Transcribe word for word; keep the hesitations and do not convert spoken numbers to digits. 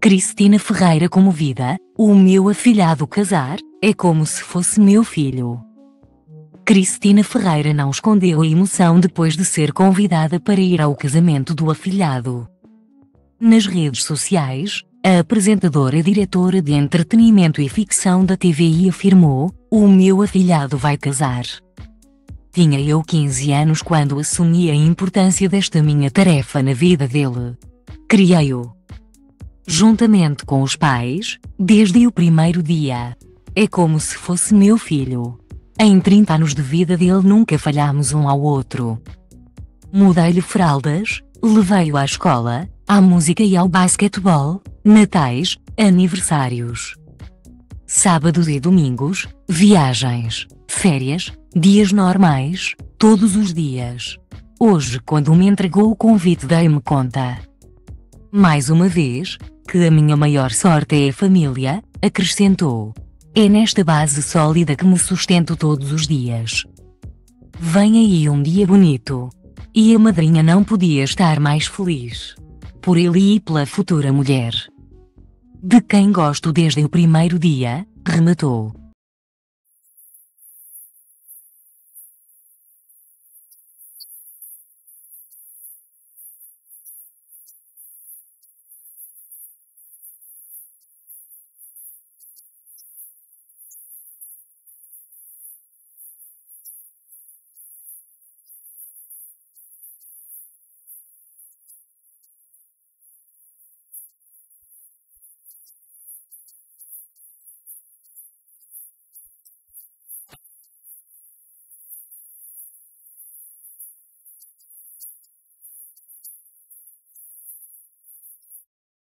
Cristina Ferreira comovida, o meu afilhado casar, é como se fosse meu filho. Cristina Ferreira não escondeu a emoção depois de ser convidada para ir ao casamento do afilhado. Nas redes sociais, a apresentadora e diretora de entretenimento e ficção da T V I afirmou: "O meu afilhado vai casar. Tinha eu quinze anos quando assumi a importância desta minha tarefa na vida dele. Criei-o juntamente com os pais, desde o primeiro dia. É como se fosse meu filho. Em trinta anos de vida dele nunca falhámos um ao outro. Mudei-lhe fraldas, levei-o à escola, à música e ao basquetebol, natais, aniversários, sábados e domingos, viagens, férias, dias normais, todos os dias. Hoje, quando me entregou o convite, dei-me conta, mais uma vez, que a minha maior sorte é a família", acrescentou. "É nesta base sólida que me sustento todos os dias. Vem aí um dia bonito." E a madrinha não podia estar mais feliz. Por ele e pela futura mulher, de quem gosto desde o primeiro dia, rematou.